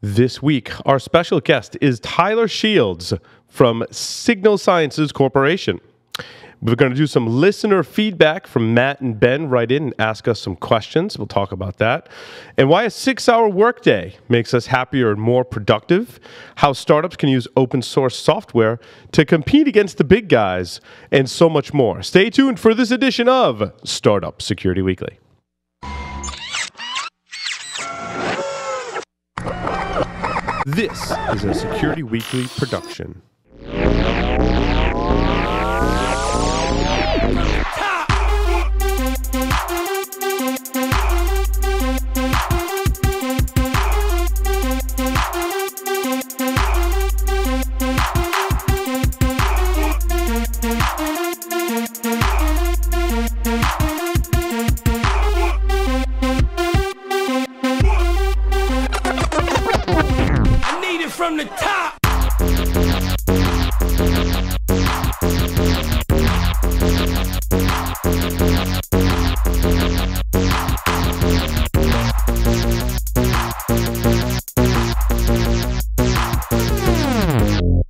This week, our special guest is Tyler Shields from Signal Sciences Corporation. We're going to do some listener feedback from Matt and Ben. Write in and ask us some questions. We'll talk about that. And why a 6-hour workday makes us happier and more productive. How startups can use open source software to compete against the big guys. And so much more. Stay tuned for this edition of Startup Security Weekly. This is a Security Weekly production.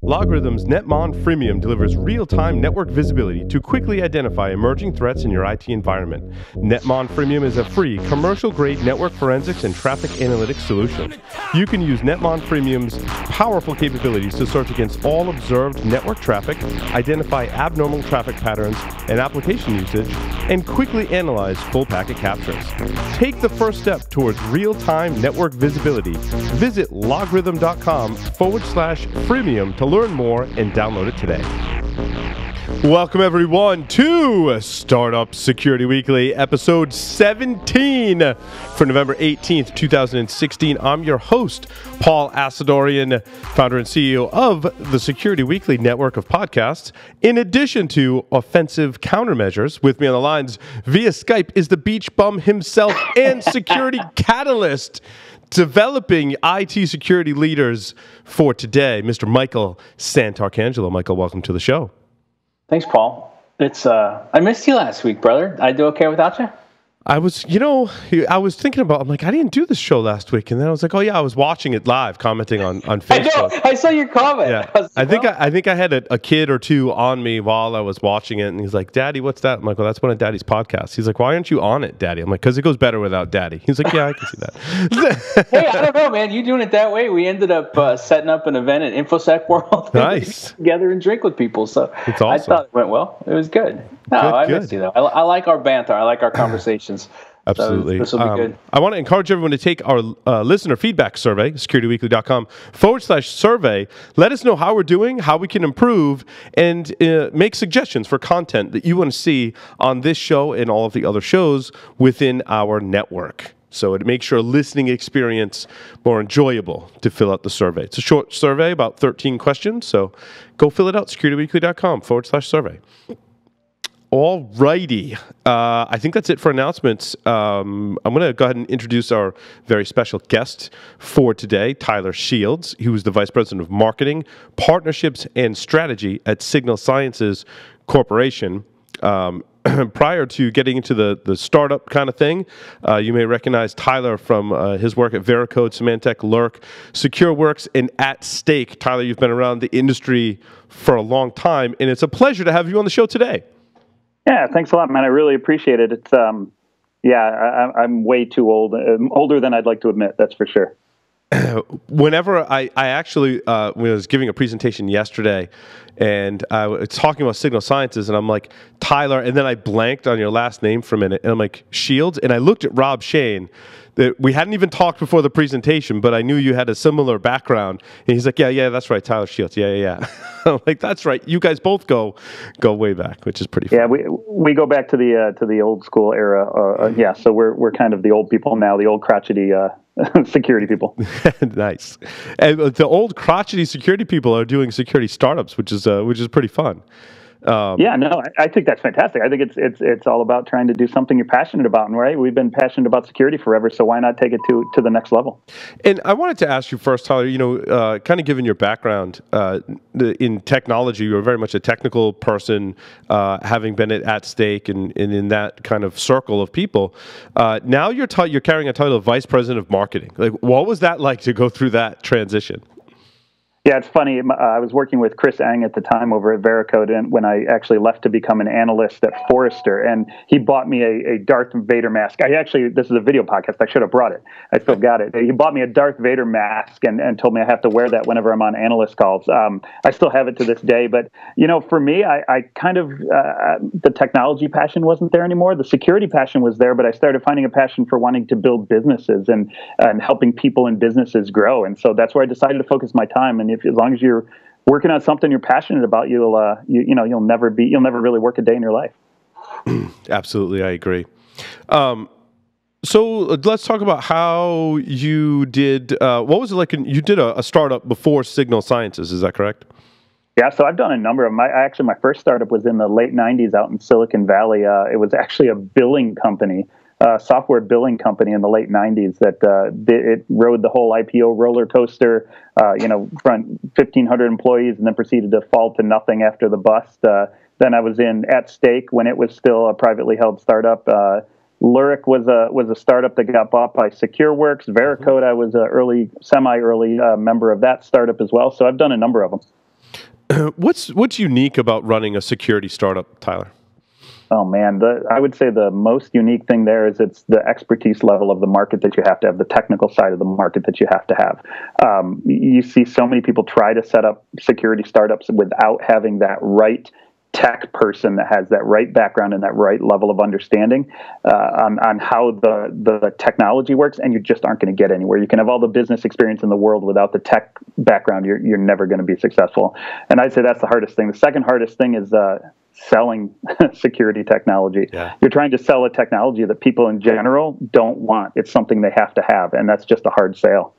Logrhythm's Netmon Premium delivers real-time network visibility to quickly identify emerging threats in your IT environment. Netmon Premium is a free, commercial-grade network forensics and traffic analytics solution. You can use Netmon Premium's powerful capabilities to search against all observed network traffic, identify abnormal traffic patterns and application usage, and quickly analyze full packet captures. Take the first step towards real-time network visibility. Visit logrhythm.com/premium to learn more and download it today. Welcome everyone to Startup Security Weekly, episode 17 for November 18th, 2016. I'm your host, Paul Asadorian, founder and CEO of the Security Weekly network of podcasts. In addition to Offensive Countermeasures, with me on the lines via Skype is the beach bum himself and security catalyst, developing IT security leaders for today, Mr. Michael Santarcangelo. Michael, welcome to the show. Thanks, Paul. It's I missed you last week, brother. I do okay without you. I was thinking about. I'm like, I didn't do this show last week, and then I was like, oh yeah, I was watching it live, commenting on Facebook. I know. I saw your comment. Yeah. I, like, I think I had a kid or two on me while I was watching it, and he's like, Daddy, what's that? I'm like, well, that's one of Daddy's podcasts. He's like, why aren't you on it, Daddy? I'm like, because it goes better without Daddy. He's like, yeah, I can see that. Hey, I don't know, man. You doing it that way? We ended up setting up an event at InfoSec World. Nice. Together and drink with people. So it's awesome. I thought it went well. It was good. No, good, I missed you though. I like our banter. I like our conversations. Absolutely. So this will be good. I want to encourage everyone to take our listener feedback survey, securityweekly.com/survey. Let us know how we're doing, how we can improve, and make suggestions for content that you want to see on this show and all of the other shows within our network. So it makes your listening experience more enjoyable to fill out the survey. It's a short survey, about 13 questions. So go fill it out, securityweekly.com/survey. All righty. I think that's it for announcements. I'm going to go ahead and introduce our very special guest for today, Tyler Shields, who is the Vice President of Marketing, Partnerships, and Strategy at Signal Sciences Corporation. Prior to getting into the startup kind of thing, you may recognize Tyler from his work at Veracode, Symantec, Lurk, SecureWorks, and At Stake. Tyler, you've been around the industry for a long time, and it's a pleasure to have you on the show today. Yeah, thanks a lot, man. I really appreciate it. It's, I'm way too old. I'm older than I'd like to admit, that's for sure. Whenever I actually was giving a presentation yesterday, and I was talking about Signal Sciences, and I'm like, Tyler, and then I blanked on your last name for a minute, and I'm like, Shields? And I looked at Rob Shane. We hadn't even talked before the presentation, but I knew you had a similar background. And he's like, yeah, that's right, Tyler Shields. Yeah. I'm like, that's right. You guys both go way back, which is pretty fun. Yeah, we go back to the old school era. Yeah, so we're kind of the old people now, the old crotchety security people. Nice. And the old crotchety security people are doing security startups, which is pretty fun. I think that's fantastic. I think it's all about trying to do something you're passionate about, and right, we've been passionate about security forever, so why not take it to the next level? And I wanted to ask you first, Tyler, kind of given your background in technology, you're very much a technical person, having been at Stake and in that kind of circle of people. Now you're carrying a title of Vice President of Marketing. Like, what was that like to go through that transition? Yeah, it's funny. I was working with Chris Ang at the time over at Veracode, and when I actually left to become an analyst at Forrester, and he bought me a Darth Vader mask. This is a video podcast. I should have brought it. I still got it. He bought me a Darth Vader mask and told me I have to wear that whenever I'm on analyst calls. I still have it to this day. But, for me, I kind of, the technology passion wasn't there anymore. The security passion was there, but I started finding a passion for wanting to build businesses and helping people and businesses grow. And so that's where I decided to focus my time. And as long as you're working on something you're passionate about, you'll never really work a day in your life. Absolutely, I agree. So let's talk about how you did. What was it like? You did a startup before Signal Sciences, is that correct? Yeah, so I've done a number of them. Actually, my first startup was in the late '90s out in Silicon Valley. It was actually a billing company. Software billing company in the late '90s that it rode the whole IPO roller coaster, front 1,500 employees, and then proceeded to fall to nothing after the bust. Then I was in At Stake when it was still a privately held startup. Lurk was a startup that got bought by SecureWorks. Veracode, I was an semi-early member of that startup as well. So I've done a number of them. What's unique about running a security startup, Tyler? Oh, man, I would say the most unique thing there is it's the expertise level of the market that you have to have, the technical side of the market that you have to have. You see so many people try to set up security startups without having that right tech person that has that right background and that right level of understanding on how the technology works, and you just aren't going to get anywhere. You can have all the business experience in the world without the tech background. You're never going to be successful. And I'd say that's the hardest thing. The second hardest thing is selling security technology. Yeah. You're trying to sell a technology that people in general don't want. It's something they have to have, and that's just a hard sale.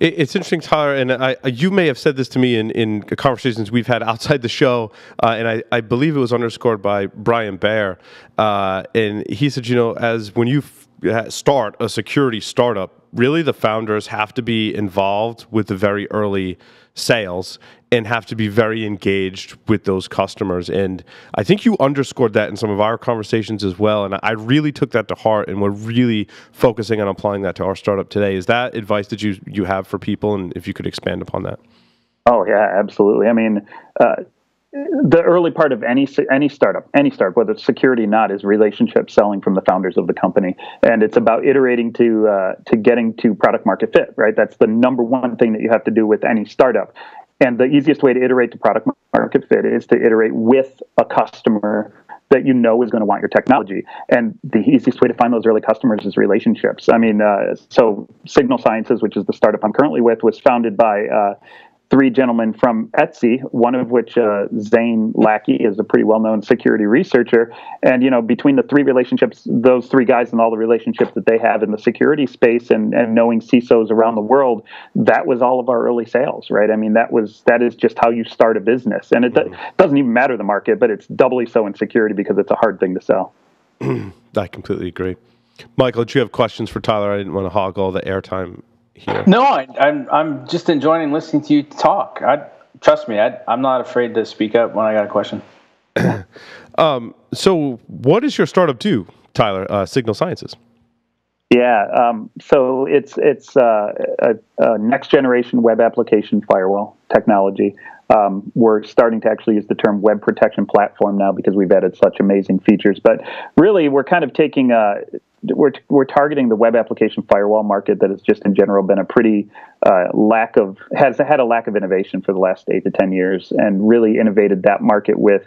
It's interesting, Tyler, and you may have said this to me in conversations we've had outside the show, and I believe it was underscored by Brian Baer, and he said, as when you start a security startup, really the founders have to be involved with the very early sales and have to be very engaged with those customers. And I think you underscored that in some of our conversations as well, and I really took that to heart, and we're really focusing on applying that to our startup today. Is that advice that you have for people, and if you could expand upon that? Oh, yeah, absolutely. I mean, the early part of any startup, whether it's security or not, is relationship selling from the founders of the company, and it's about iterating to getting to product market fit. Right, that's the number one thing that you have to do with any startup, and the easiest way to iterate to product market fit is to iterate with a customer that you know is going to want your technology. And the easiest way to find those early customers is relationships. I mean, so Signal Sciences, which is the startup I'm currently with, was founded by three gentlemen from Etsy, one of which, Zane Lackey, is a pretty well-known security researcher. And, between the three relationships, those three guys and all the relationships that they have in the security space and knowing CISOs around the world, that was all of our early sales, right? I mean, that is just how you start a business. And it doesn't even matter the market, but it's doubly so in security because it's a hard thing to sell. I completely agree. Michael, do you have questions for Tyler? I didn't want to hog all the airtime here. No, I'm just enjoying listening to you talk. I'm not afraid to speak up when I got a question. So what does your startup do, Tyler, Signal Sciences? Yeah, so it's a next-generation web application firewall technology. We're starting to actually use the term web protection platform now because we've added such amazing features. But really, we're kind of taking we're targeting the web application firewall market that has just in general been had a lack of innovation for the last 8 to 10 years, and really innovated that market with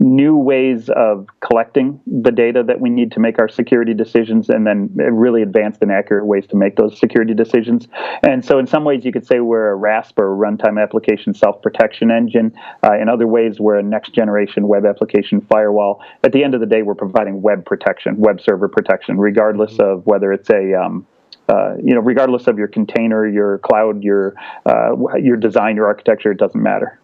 new ways of collecting the data that we need to make our security decisions, and then really advanced and accurate ways to make those security decisions. And so in some ways you could say we're a RASP, or a runtime application self-protection engine. In other ways, we're a next generation web application firewall. At the end of the day, we're providing web protection, web server protection, regardless of whether it's regardless of your container, your cloud, your design, your architecture, it doesn't matter.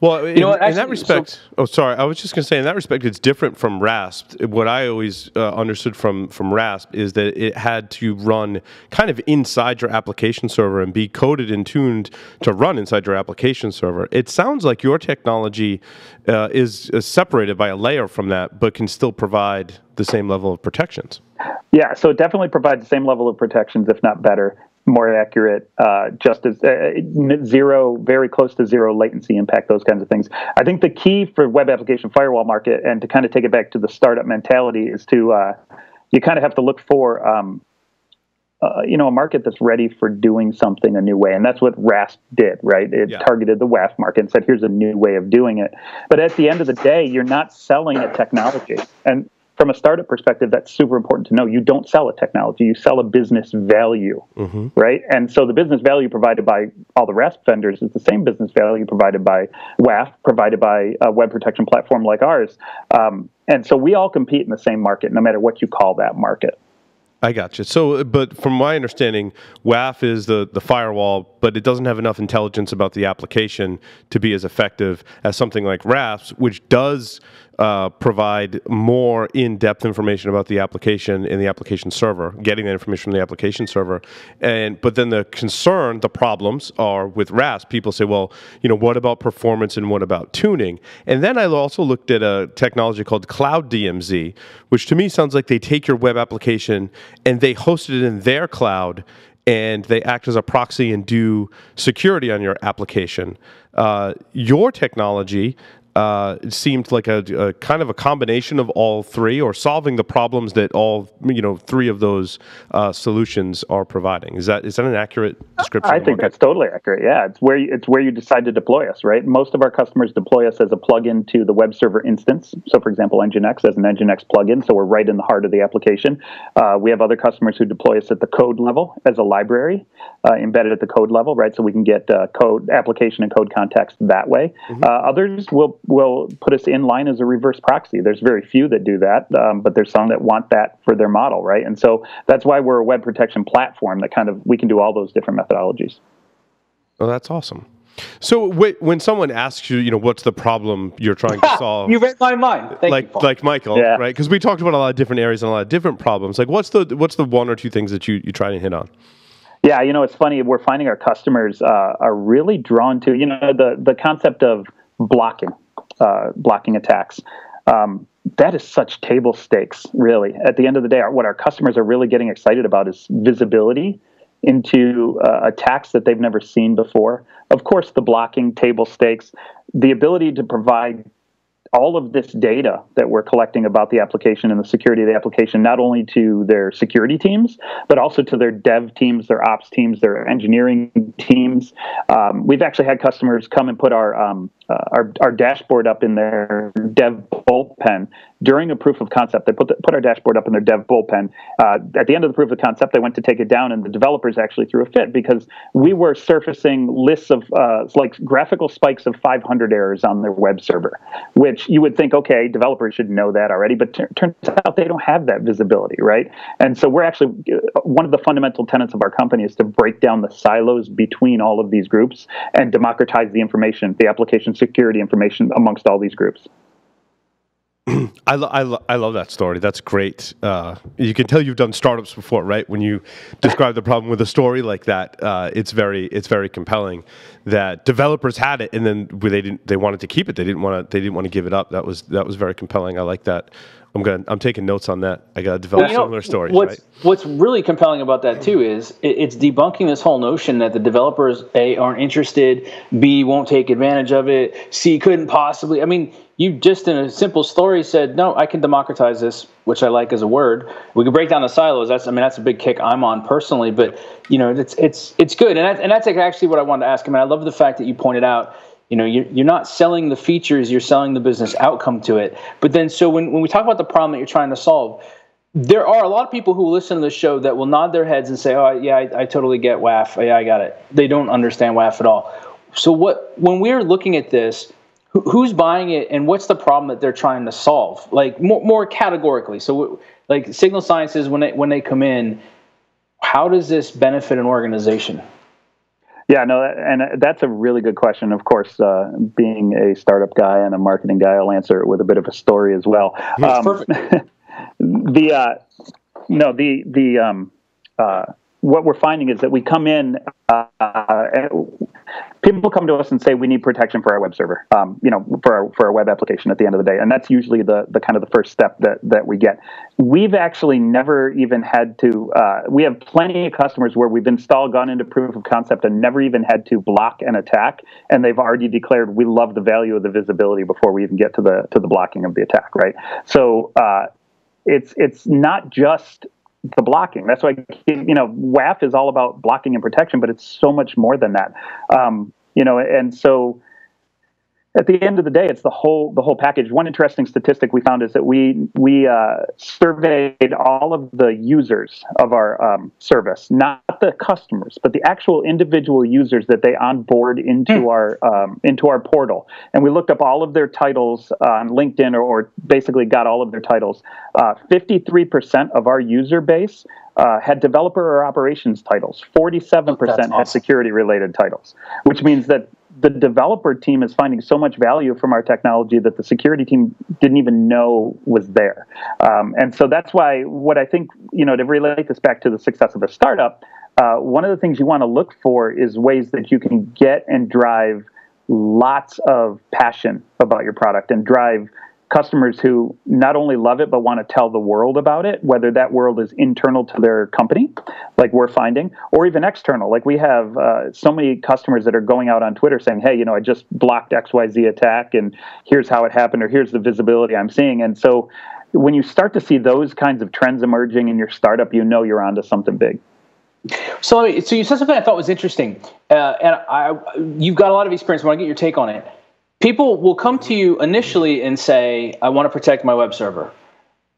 Well, in that respect, I was just going to say, in that respect, it's different from RASP. What I always understood from RASP is that it had to run kind of inside your application server and be coded and tuned to run inside your application server. It sounds like your technology is separated by a layer from that, but can still provide the same level of protections. Yeah, so it definitely provides the same level of protections, if not better. More accurate, just as zero, very close to zero latency impact, those kinds of things. I think the key for web application firewall market, and to kind of take it back to the startup mentality, is to you kind of have to look for a market that's ready for doing something a new way, and that's what RASP did, right? It targeted the WAF market and said, here's a new way of doing it. But at the end of the day, you're not selling a technology, and from a startup perspective, that's super important to know. You don't sell a technology, you sell a business value, right? And so the business value provided by all the RASP vendors is the same business value provided by WAF, provided by a web protection platform like ours. And so we all compete in the same market, no matter what you call that market. I got you. So, but from my understanding, WAF is the firewall, but it doesn't have enough intelligence about the application to be as effective as something like RASP, which does provide more in-depth information about the application and the application server, getting that information from the application server. But then the concern, the problems are with RASP. People say, well, what about performance and what about tuning? And then I also looked at a technology called Cloud DMZ, which to me sounds like they take your web application and they host it in their cloud, and they act as a proxy and do security on your application. Your technology it seemed like a kind of a combination of all three, or solving the problems that all three of those solutions are providing. Is that an accurate description? I think that's totally accurate. Yeah, it's where you decide to deploy us, right? Most of our customers deploy us as a plugin to the web server instance. So, for example, Nginx as an Nginx plugin, so we're right in the heart of the application. We have other customers who deploy us at the code level as a library, embedded at the code level, right? So we can get code application and code context that way. Others will put us in line as a reverse proxy. There's very few that do that, but there's some that want that for their model, right? And so that's why we're a web protection platform that kind of, we can do all those different methodologies. Oh, that's awesome. So when someone asks you, what's the problem you're trying to solve? You read my mind. Thank you, Paul. Like Michael, right? Because we talked about a lot of different areas and a lot of different problems. Like what's the one or two things that you try to hit on? Yeah, it's funny. We're finding our customers are really drawn to, the concept of blocking. Blocking attacks. That is such table stakes, really. At the end of the day, what our customers are really getting excited about is visibility into attacks that they've never seen before. Of course, the blocking, table stakes, the ability to provide all of this data that we're collecting about the application and the security of the application, not only to their security teams, but also to their dev teams, their ops teams, their engineering teams. We've actually had customers come and put our dashboard up in their dev bullpen during a proof of concept. They put our dashboard up in their dev bullpen. At the end of the proof of concept, they went to take it down, and the developers actually threw a fit because we were surfacing lists of like graphical spikes of 500 errors on their web server, which you would think, okay, developers should know that already, but turns out they don't have that visibility, right? And so we're actually, one of the fundamental tenets of our company is to break down the silos between all of these groups and democratize the information, the application security information amongst all these groups. I love that story. That's great. You can tell you've done startups before, right? When you describe the problem with a story like that, it's very compelling. That developers had it, and then they wanted to keep it. They didn't want to give it up. That was very compelling. I like that. I'm taking notes on that. I got to develop similar stories. What's really compelling about that too is it's debunking this whole notion that the developers A, aren't interested, B, won't take advantage of it, C, couldn't possibly. I mean, you just in a simple story said, no, I can democratize this, which I like as a word. We can break down the silos. That's a big kick I'm on personally, but it's good, and that's actually what I wanted to ask. I love the fact that you pointed out. You're not selling the features, you're selling the business outcome to it. But then, so when we talk about the problem that you're trying to solve, there are a lot of people who listen to the show that will nod their heads and say, oh, yeah, I totally get WAF. Yeah, I got it. They don't understand WAF at all. So when we're looking at this, who's buying it and what's the problem that they're trying to solve? Like more categorically. So like Signal Sciences, when they come in, how does this benefit an organization? Yeah, no, and that's a really good question. Of course, being a startup guy and a marketing guy, I'll answer it with a bit of a story as well. Perfect. What we're finding is that we come in, people come to us and say we need protection for our web server, for our web application at the end of the day, and that's usually the kind of the first step that we get. We've actually never even had to. We have plenty of customers where we've gone into proof of concept and never even had to block an attack, and they've already declared we love the value of the visibility before we even get to the blocking of the attack, right? So it's not just the blocking. That's why, WAF is all about blocking and protection, but it's so much more than that. And so at the end of the day, it's the whole package. One interesting statistic we found is that we surveyed all of the users of our service, not the customers, but the actual individual users that they onboard into our portal. And we looked up all of their titles on LinkedIn, or basically got all of their titles. 53% of our user base had developer or operations titles. 47% had security-related titles, which means that the developer team is finding so much value from our technology that the security team didn't even know was there. And so that's why, what I think, to relate this back to the success of a startup, one of the things you want to look for is ways that you can get and drive lots of passion about your product and drive customers who not only love it, but want to tell the world about it, whether that world is internal to their company, like we're finding, or even external. Like we have so many customers that are going out on Twitter saying, hey, I just blocked XYZ attack, and here's how it happened, or here's the visibility I'm seeing. And so when you start to see those kinds of trends emerging in your startup, you're onto something big. So you said something I thought was interesting, you've got a lot of experience. I want to get your take on it. People will come to you initially and say, I want to protect my web server.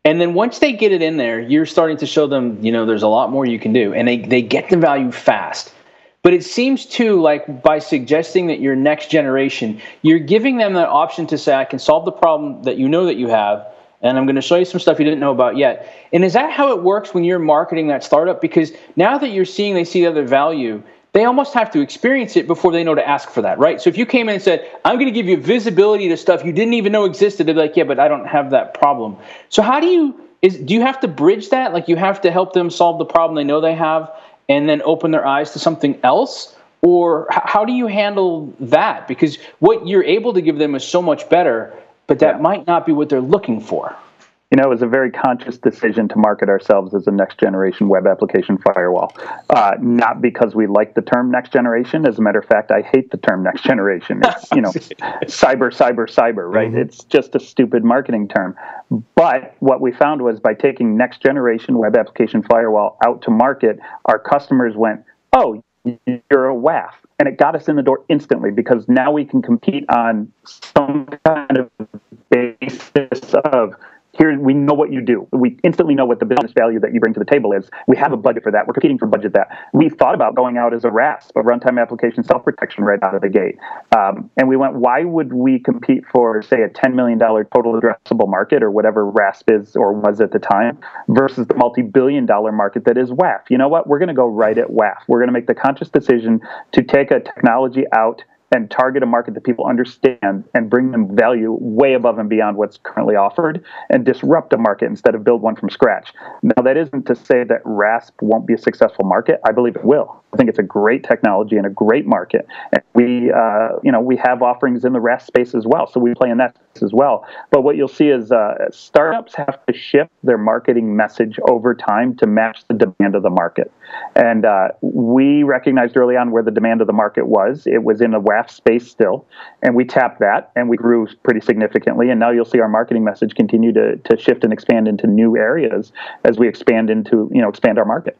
And then once they get it in there, you're starting to show them, there's a lot more you can do. And they get the value fast. But it seems too, like by suggesting that your next generation, you're giving them that option to say, I can solve the problem that that you have, and I'm going to show you some stuff you didn't know about yet. And is that how it works when you're marketing that startup? Because now that they see the other value, they almost have to experience it before they know to ask for that, right? So if you came in and said, I'm going to give you visibility to stuff you didn't even know existed, they'd be like, yeah, but I don't have that problem. So how do you have to bridge that? Like, you have to help them solve the problem they know they have and then open their eyes to something else? Or how do you handle that? Because what you're able to give them is so much better, but that might not be what they're looking for. It was a very conscious decision to market ourselves as a next-generation web application firewall, not because we like the term next generation. As a matter of fact, I hate the term next generation. It's, cyber, right? Mm-hmm. It's just a stupid marketing term. But what we found was, by taking next-generation web application firewall out to market, our customers went, oh, you're a WAF. And it got us in the door instantly, because now we can compete on some kind of basis of, here, we know what you do. We instantly know what the business value that you bring to the table is. We have a budget for that. We're competing for budget that. We thought about going out as a RASP, a runtime application self-protection, right out of the gate. And we went, why would we compete for, say, a $10 million total addressable market, or whatever RASP is or was at the time, versus the multi-billion dollar market that is WAF? You know what? We're going to go right at WAF. We're going to make the conscious decision to take a technology out and target a market that people understand and bring them value way above and beyond what's currently offered, and disrupt a market instead of build one from scratch. Now, that isn't to say that RASP won't be a successful market. I believe it will. I think it's a great technology and a great market. And we have offerings in the RASP space as well, so we play in that space as well. But what you'll see is startups have to shift their marketing message over time to match the demand of the market. And we recognized early on where the demand of the market was. It was in the WAF space still, and we tapped that, and we grew pretty significantly. And now you'll see our marketing message continue to shift and expand into new areas as we expand our market.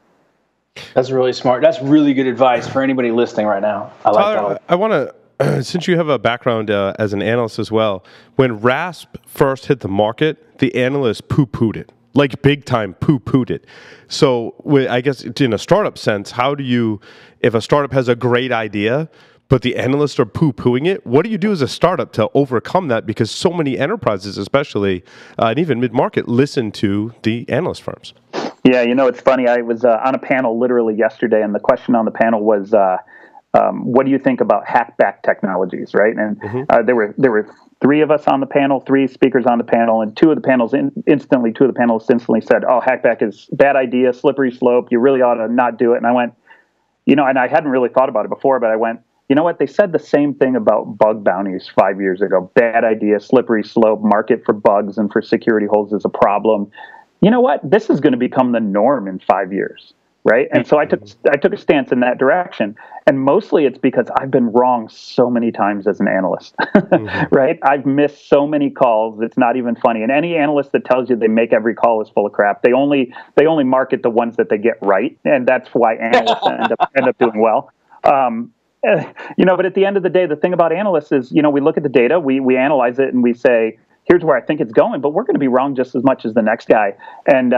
That's really smart. That's really good advice for anybody listening right now. I like that. I want to, since you have a background as an analyst as well, when RASP first hit the market, the analysts poo-pooed it, like big time poo-pooed it. So I guess in a startup sense, how do you, if a startup has a great idea, but the analysts are poo-pooing it, what do you do as a startup to overcome that? Because so many enterprises, especially, and even mid-market, listen to the analyst firms. Yeah, it's funny. I was on a panel literally yesterday, and the question on the panel was, What do you think about hackback technologies, right? And there were three of us on the panel, three speakers on the panel, and two of the panelists instantly said, "Oh, hackback is a bad idea, slippery slope. You really ought to not do it." And I went, you know, and I hadn't really thought about it before, but I went, you know what? They said the same thing about bug bounties 5 years ago. Bad idea, slippery slope. Market for bugs and for security holes is a problem. You know what? This is going to become the norm in 5 years. Right. And so I took a stance in that direction. And mostly it's because I've been wrong so many times as an analyst. Right. I've missed so many calls. It's not even funny. And any analyst that tells you they make every call is full of crap. They only market the ones that they get right. And that's why analysts end up doing well. You know, but at the end of the day, the thing about analysts is, you know, we look at the data, we analyze it, and we say, here's where I think it's going, but we're going to be wrong just as much as the next guy. And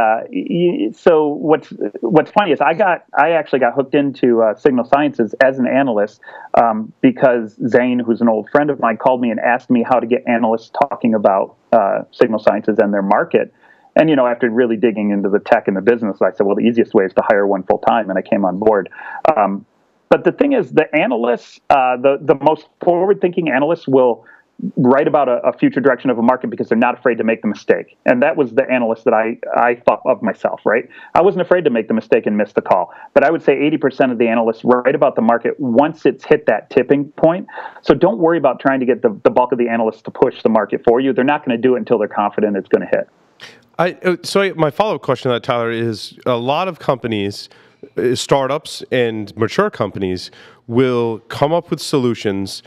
so what's funny is I actually got hooked into Signal Sciences as an analyst because Zane, who's an old friend of mine, called me and asked me how to get analysts talking about Signal Sciences and their market. And, you know, after really digging into the tech and the business, I said, well, the easiest way is to hire one full time. And I came on board. But the thing is, the analysts, the most forward-thinking analysts will write about a future direction of a market because they're not afraid to make the mistake. And that was the analyst that I thought of myself, right? I wasn't afraid to make the mistake and miss the call. But I would say 80% of the analysts write about the market once it's hit that tipping point. So don't worry about trying to get the bulk of the analysts to push the market for you. They're not going to do it until they're confident it's going to hit. My follow-up question to that, Tyler, is a lot of companies, startups and mature companies, will come up with solutions,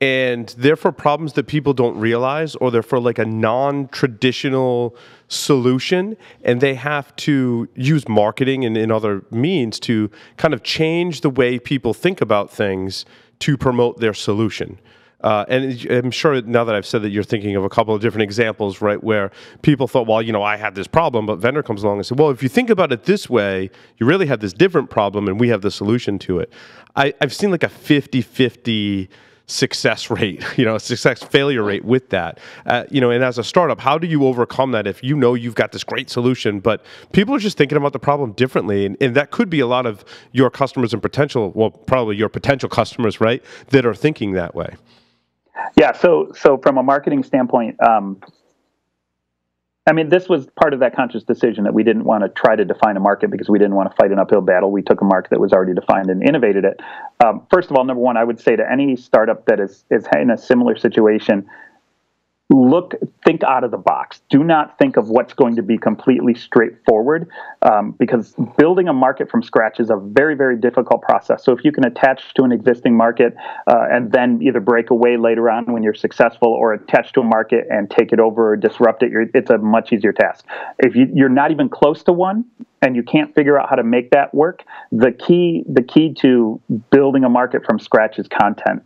and they're for problems that people don't realize, or they're for like a non-traditional solution, and they have to use marketing and other means to kind of change the way people think about things to promote their solution. And I'm sure now that I've said that, you're thinking of a couple of different examples, right, where people thought, well, you know, I had this problem, but vendor comes along and said, well, if you think about it this way, you really have this different problem, and we have the solution to it. I've seen like a 50-50 success rate, you know, success failure rate with that. You know, and as a startup, how do you overcome that if you know you've got this great solution, but people are just thinking about the problem differently? And that could be a lot of your customers and probably your potential customers, right, that are thinking that way. Yeah. So from a marketing standpoint, I mean, this was part of that conscious decision that we didn't want to try to define a market because we didn't want to fight an uphill battle. We took a market that was already defined and innovated it. First of all, number one, I would say to any startup that is in a similar situation, think out of the box. Do not think of what's going to be completely straightforward, because building a market from scratch is a very, very difficult process. So if you can attach to an existing market and then either break away later on when you're successful, or attach to a market and take it over or disrupt it, it's a much easier task. If you're not even close to one, and you can't figure out how to make that work, the key to building a market from scratch is content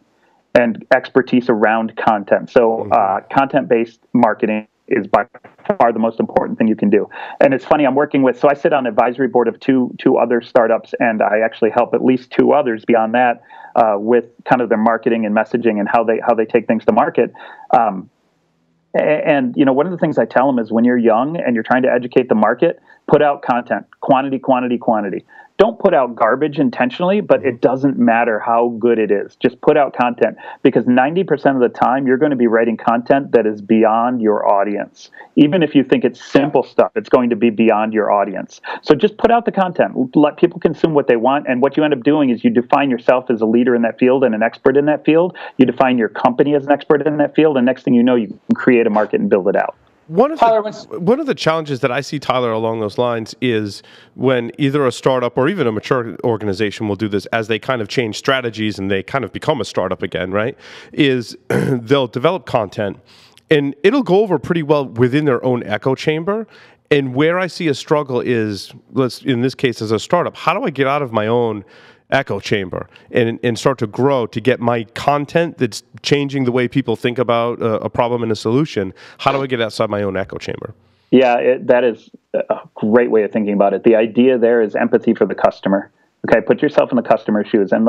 and expertise around content. So content-based marketing is by far the most important thing you can do. And it's funny, I'm working with, so I sit on an advisory board of two other startups, and I actually help at least two others beyond that with kind of their marketing and messaging and how they take things to market. And, you know, one of the things I tell them is when you're young and you're trying to educate the market, put out content, quantity, quantity, quantity. Don't put out garbage intentionally, but it doesn't matter how good it is. Just put out content, because 90% of the time you're going to be writing content that is beyond your audience. Even if you think it's simple stuff, it's going to be beyond your audience. So just put out the content. Let people consume what they want. And what you end up doing is you define yourself as a leader in that field and an expert in that field. You define your company as an expert in that field. And next thing you know, you can create a market and build it out. One of the challenges that I see, Tyler, along those lines is when either a startup or even a mature organization will do this as they kind of change strategies and they kind of become a startup again, right, is they'll develop content, and it'll go over pretty well within their own echo chamber. And where I see a struggle is, in this case, as a startup, how do I get out of my own echo chamber and start to grow to get my content that's changing the way people think about a problem and a solution? How do I get outside my own echo chamber? Yeah, that is a great way of thinking about it. The idea there is empathy for the customer. Okay, put yourself in the customer's shoes, and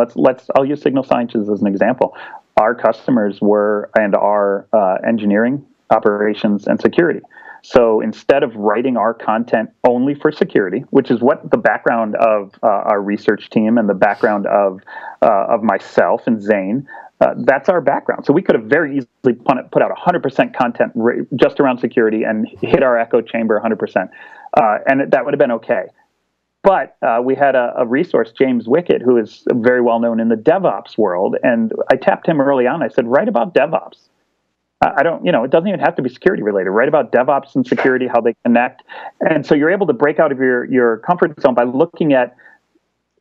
I'll use Signal Sciences as an example. Our customers were and are engineering, operations, and security. So instead of writing our content only for security, which is what the background of our research team and the background of myself and Zane, that's our background. So we could have very easily put out 100% content just around security and hit our echo chamber 100%. And that would have been okay. But we had a resource, James Wickett, who is very well known in the DevOps world. And I tapped him early on. I said, write about DevOps. I don't, you know, it doesn't even have to be security related. Write about DevOps and security, how they connect. And so you're able to break out of your comfort zone by looking at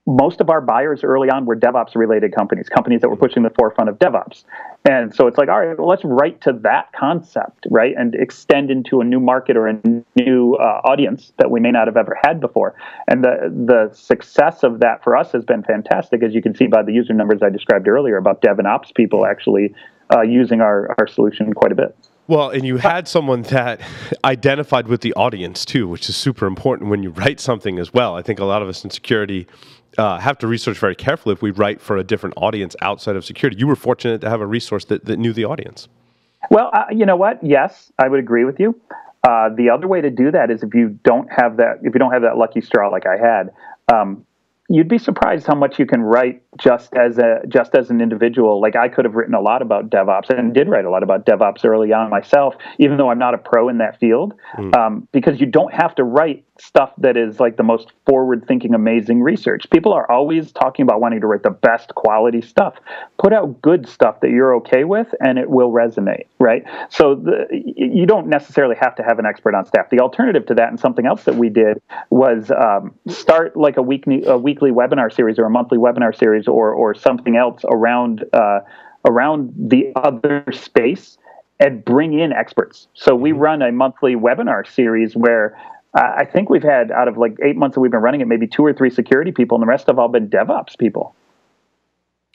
most of our buyers early on were DevOps related companies, companies that were pushing the forefront of DevOps. And so it's like, all right, well, let's write to that concept, right? And extend into a new market or a new audience that we may not have ever had before. And the success of that for us has been fantastic, as you can see by the user numbers I described earlier about dev and ops people actually using our solution quite a bit. Well, and you had someone that identified with the audience too, which is super important when you write something as well. I think a lot of us in security have to research very carefully if we write for a different audience outside of security. You were fortunate to have a resource that knew the audience. Well, you know what? Yes, I would agree with you. The other way to do that is if you don't have that lucky straw like I had, you'd be surprised how much you can write just as an individual. Like I could have written a lot about DevOps and did write a lot about DevOps early on myself, even though I'm not a pro in that field, because you don't have to write stuff that is like the most forward-thinking, amazing research. People are always talking about wanting to write the best quality stuff. Put out good stuff that you're okay with, and it will resonate, right? So you don't necessarily have to have an expert on staff. The alternative to that, and something else that we did, was start like a weekly webinar series or a monthly webinar series or something else around the other space and bring in experts. So we run a monthly webinar series where I think we've had, out of like 8 months that we've been running it, maybe 2 or 3 security people, and the rest have all been DevOps people.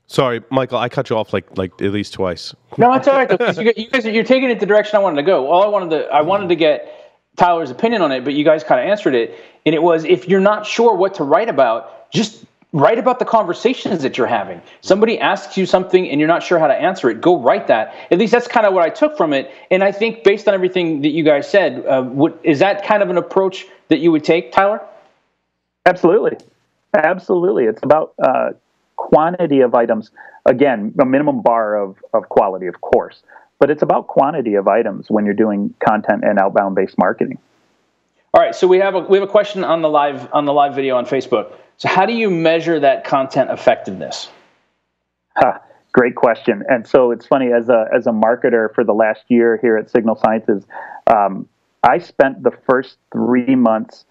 Sorry, Michael, I cut you off like at least twice. No, it's all right. You're taking it the direction I wanted to go. I wanted to get Tyler's opinion on it, but you guys kind of answered it. And it was, if you're not sure what to write about, just write about the conversations that you're having. Somebody asks you something and you're not sure how to answer it, go write that. At least that's kind of what I took from it. And I think based on everything that you guys said, is that kind of an approach that you would take, Tyler? Absolutely. Absolutely. It's about quantity of items. Again, a minimum bar of quality, of course. But it's about quantity of items when you're doing content and outbound-based marketing. All right, so we have a question on the live video on Facebook. So how do you measure that content effectiveness? Great question. And so it's funny, as a marketer for the last year here at Signal Sciences, I spent the first 3 months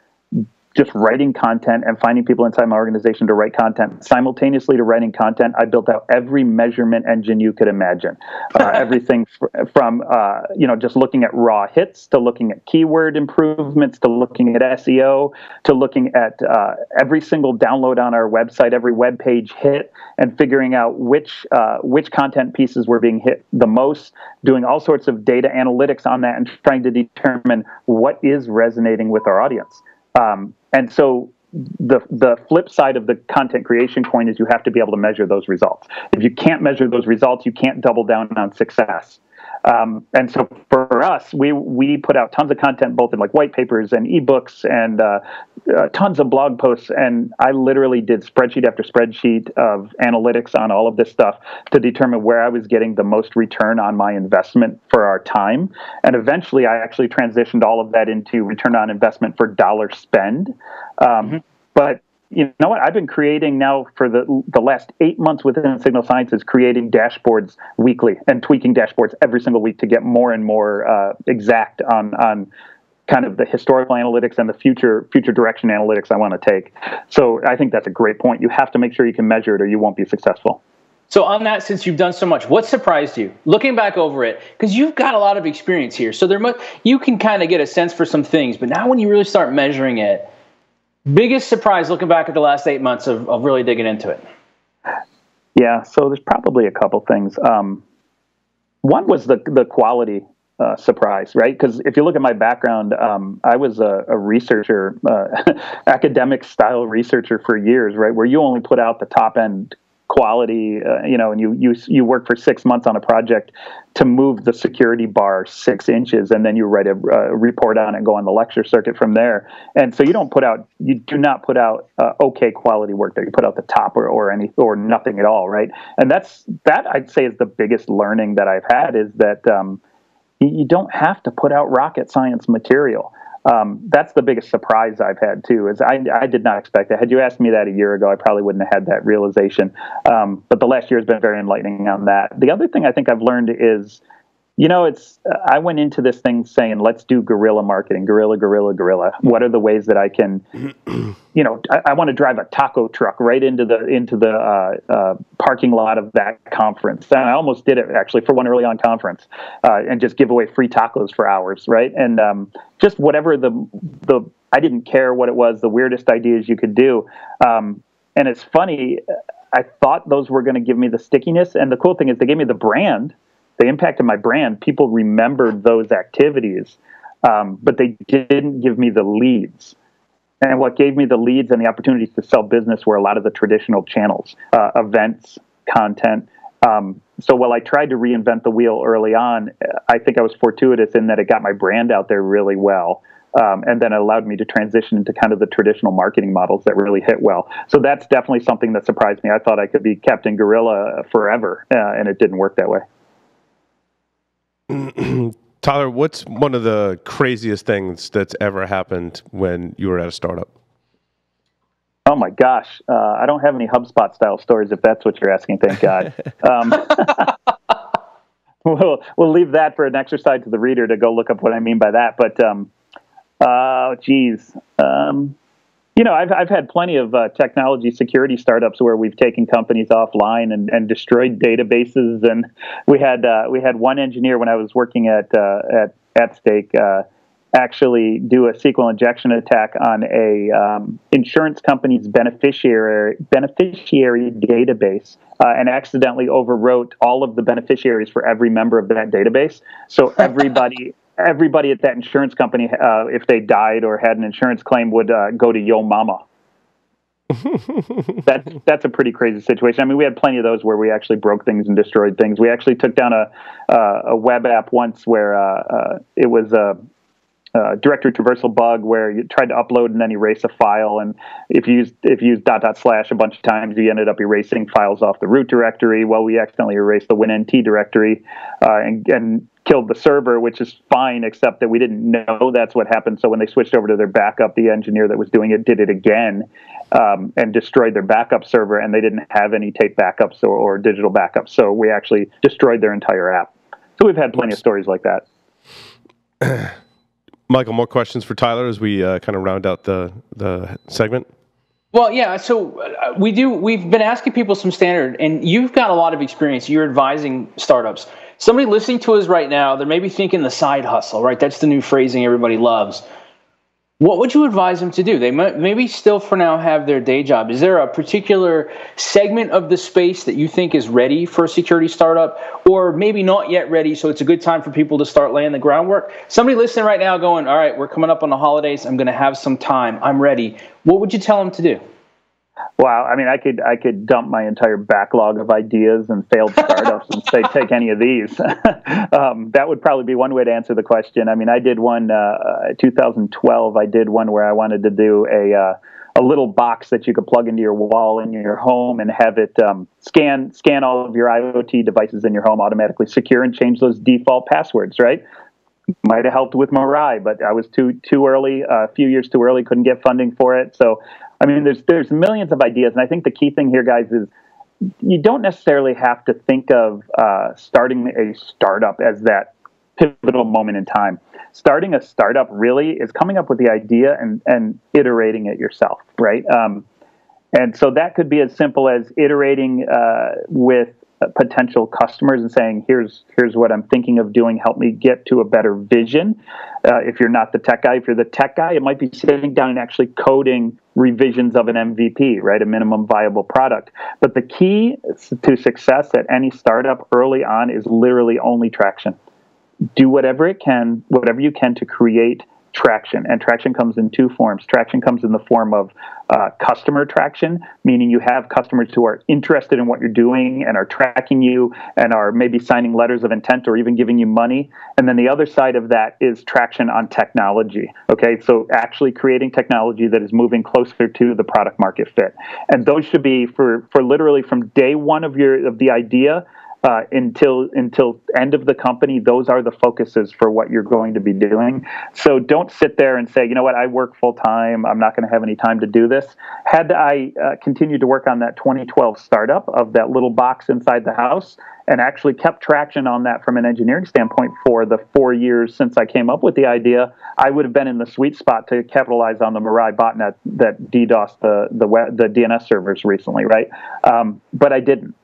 just writing content and finding people inside my organization to write content. Simultaneously to writing content, I built out every measurement engine you could imagine. Everything from just looking at raw hits, to looking at keyword improvements, to looking at SEO, to looking at every single download on our website, every web page hit, and figuring out which content pieces were being hit the most, doing all sorts of data analytics on that and trying to determine what is resonating with our audience. And so the flip side of the content creation coin is you have to be able to measure those results. If you can't measure those results, you can't double down on success. And so for us, we put out tons of content, both in like white papers and ebooks and tons of blog posts. And I literally did spreadsheet after spreadsheet of analytics on all of this stuff to determine where I was getting the most return on my investment for our time. And eventually, I actually transitioned all of that into return on investment for dollar spend. But you know what? I've been creating now for the last 8 months within Signal Sciences, creating dashboards weekly and tweaking dashboards every single week to get more and more exact on kind of the historical analytics and the future direction analytics I want to take. So I think that's a great point. You have to make sure you can measure it or you won't be successful. So on that, since you've done so much, what surprised you looking back over it? Because you've got a lot of experience here. So you can kind of get a sense for some things. But now when you really start measuring it, biggest surprise looking back at the last 8 months of really digging into it? Yeah, so there's probably a couple things. One was the quality surprise, right? Because if you look at my background, I was a researcher, academic-style researcher for years, right, where you only put out the top-end quality, and you work for 6 months on a project to move the security bar 6 inches, and then you write a report on it and go on the lecture circuit from there. And so you do not put out okay quality work there. You put out the top or nothing at all, right? And that I'd say is the biggest learning that I've had, is that you don't have to put out rocket science material. That's the biggest surprise I've had too, is I did not expect that. Had you asked me that a year ago, I probably wouldn't have had that realization. But the last year has been very enlightening on that. The other thing I think I've learned is, I went into this thing saying, let's do guerrilla marketing, guerrilla. What are the ways that I can, I want to drive a taco truck right into the parking lot of that conference. And I almost did it actually for one early on conference, and just give away free tacos for hours. Right. And, just whatever I didn't care what it was, the weirdest ideas you could do. And it's funny, I thought those were going to give me the stickiness. And the cool thing is they gave me the brand. They impacted my brand. People remembered those activities, but they didn't give me the leads. And what gave me the leads and the opportunities to sell business were a lot of the traditional channels, events, content. So while I tried to reinvent the wheel early on, I think I was fortuitous in that it got my brand out there really well. And then it allowed me to transition into kind of the traditional marketing models that really hit well. So that's definitely something that surprised me. I thought I could be Captain Guerrilla forever, and it didn't work that way. Tyler, what's one of the craziest things that's ever happened when you were at a startup? Oh my gosh. I don't have any HubSpot style stories, if that's what you're asking, thank God. We'll leave that for an exercise to the reader to go look up what I mean by that. But, I've had plenty of technology security startups where we've taken companies offline and destroyed databases. And we had one engineer when I was working at Stake actually do a SQL injection attack on a insurance company's beneficiary database and accidentally overwrote all of the beneficiaries for every member of that database. So everybody. Everybody at that insurance company, if they died or had an insurance claim, would go to Yo Mama. That's a pretty crazy situation. I mean, we had plenty of those where we actually broke things and destroyed things. We actually took down a web app once where it was a directory traversal bug where you tried to upload and then erase a file, and if you used // a bunch of times, you ended up erasing files off the root directory. Well, we accidentally erased the WinNT directory and killed the server, which is fine, except that we didn't know that's what happened. So when they switched over to their backup, the engineer that was doing it did it again and destroyed their backup server, and they didn't have any tape backups or digital backups. So we actually destroyed their entire app. So we've had plenty of stories like that. Michael, more questions for Tyler as we kind of round out the segment? Well, yeah, so we've been asking people some standard, and you've got a lot of experience. You're advising startups. Somebody listening to us right now, they're maybe thinking the side hustle, right? That's the new phrasing everybody loves. What would you advise them to do? They might, maybe still for now have their day job. Is there a particular segment of the space that you think is ready for a security startup, or maybe not yet ready, so it's a good time for people to start laying the groundwork? Somebody listening right now going, all right, we're coming up on the holidays. I'm going to have some time. I'm ready. What would you tell them to do? Wow. I mean, I could dump my entire backlog of ideas and failed startups and say, take any of these. That would probably be one way to answer the question. I mean, I did one, 2012, I did one where I wanted to do a little box that you could plug into your wall in your home and have it scan all of your IoT devices in your home, automatically secure and change those default passwords, right? Might have helped with Mirai, but I was too early, a few years too early, couldn't get funding for it. So, I mean, there's millions of ideas, and I think the key thing here, guys, is you don't necessarily have to think of starting a startup as that pivotal moment in time. Starting a startup really is coming up with the idea and iterating it yourself, right? And so that could be as simple as iterating with potential customers and saying, here's what I'm thinking of doing. Help me get to a better vision. If you're not the tech guy, if you're the tech guy, it might be sitting down and actually coding revisions of an MVP, right? A minimum viable product. But the key to success at any startup early on is literally only traction. Do whatever you can to create traction, and traction comes in two forms. Traction comes in the form of customer traction, meaning you have customers who are interested in what you're doing and are tracking you and are maybe signing letters of intent or even giving you money. And then the other side of that is traction on technology. Okay, so actually creating technology that is moving closer to the product market fit. And those should be for literally from day one of the idea until end of the company. Those are the focuses for what you're going to be doing. So don't sit there and say, you know what, I work full time. I'm not going to have any time to do this. Had I continued to work on that 2012 startup of that little box inside the house and actually kept traction on that from an engineering standpoint for the 4 years since I came up with the idea, I would have been in the sweet spot to capitalize on the Mirai botnet that DDoSed the DNS servers recently, right? But I didn't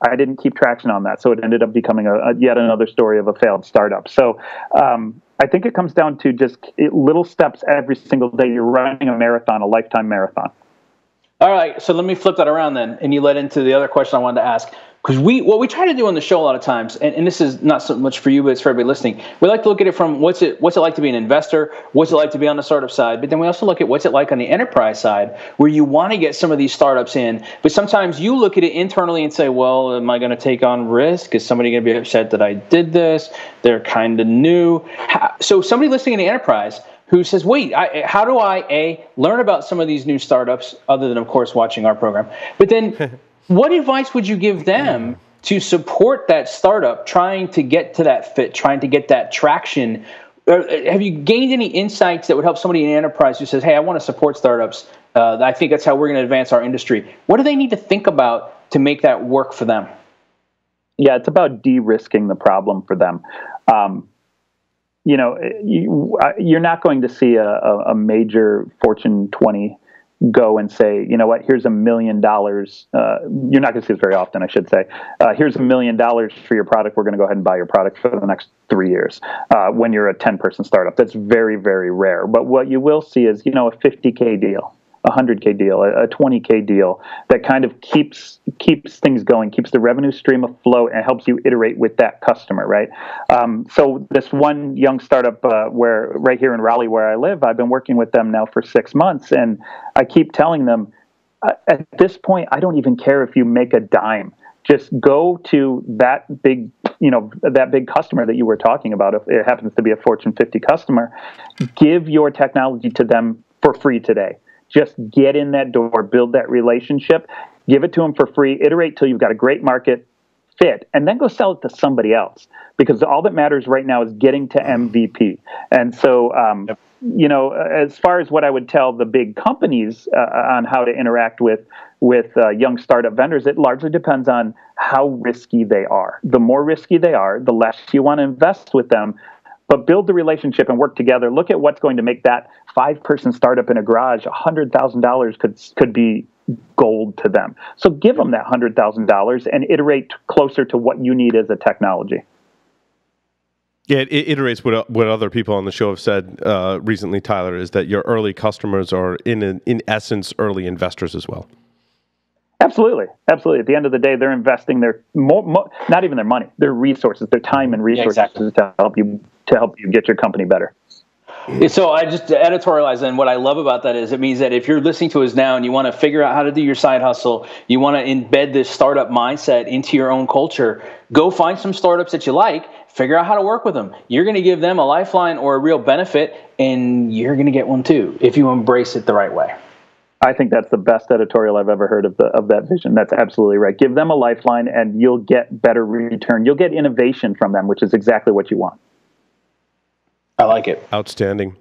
keep traction on that, so it ended up becoming a yet another story of a failed startup. So I think it comes down to just little steps every single day. You're running a marathon, a lifetime marathon. All right, so let me flip that around then, and you led into the other question I wanted to ask. Because what we try to do on the show a lot of times, and this is not so much for you, but it's for everybody listening, we like to look at it from what's it like to be an investor, what's it like to be on the startup side, but then we also look at what's it like on the enterprise side, where you want to get some of these startups in, but sometimes you look at it internally and say, well, am I going to take on risk? Is somebody going to be upset that I did this? They're kind of new. So somebody listening in the enterprise who says, wait, how do I, A, learn about some of these new startups, other than, of course, watching our program, but then... what advice would you give them to support that startup trying to get to that fit, trying to get that traction? Or have you gained any insights that would help somebody in an enterprise who says, hey, I want to support startups. I think that's how we're going to advance our industry. What do they need to think about to make that work for them? Yeah, it's about de-risking the problem for them. You know, you're not going to see a major Fortune 20 go and say, you know what, here's $1 million. You're not going to see this very often, I should say. Here's $1 million for your product. We're going to go ahead and buy your product for the next 3 years when you're a 10-person startup. That's very, very rare. But what you will see is, you know, a 50K deal, a 100K deal, a 20K deal that kind of keeps things going, keeps the revenue stream afloat, and helps you iterate with that customer, right? So this one young startup where right here in Raleigh where I live, I've been working with them now for 6 months, and I keep telling them, at this point, I don't even care if you make a dime. Just go to that big, you know, that big customer that you were talking about. If it happens to be a Fortune 50 customer, give your technology to them for free today. Just get in that door, build that relationship, give it to them for free, iterate till you've got a great market fit, and then go sell it to somebody else, because all that matters right now is getting to MVP. And so, you know, as far as what I would tell the big companies on how to interact with young startup vendors, it largely depends on how risky they are. The more risky they are, the less you want to invest with them. But build the relationship and work together. Look at what's going to make that 5-person startup in a garage. $100,000 could be gold to them. So give them that $100,000 and iterate closer to what you need as a technology. Yeah, it iterates what other people on the show have said recently, Tyler, is that your early customers are, in essence, early investors as well. Absolutely. Absolutely. At the end of the day, they're investing their, not even their money, their resources, their time and resources, yeah, exactly, to help you get your company better. So I just editorialize, and what I love about that is it means that if you're listening to us now and you want to figure out how to do your side hustle, you want to embed this startup mindset into your own culture, go find some startups that you like, figure out how to work with them. You're going to give them a lifeline or a real benefit, and you're going to get one too if you embrace it the right way. I think that's the best editorial I've ever heard of that vision. That's absolutely right. Give them a lifeline and you'll get better return. You'll get innovation from them, which is exactly what you want. I like it. Outstanding.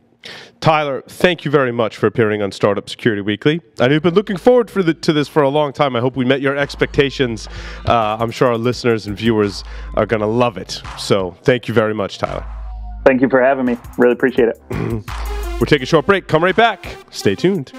Tyler, thank you very much for appearing on Startup Security Weekly. I know you've been looking forward to this for a long time. I hope we met your expectations. I'm sure our listeners and viewers are going to love it. So thank you very much, Tyler. Thank you for having me. Really appreciate it. We'll take a short break. Come right back. Stay tuned.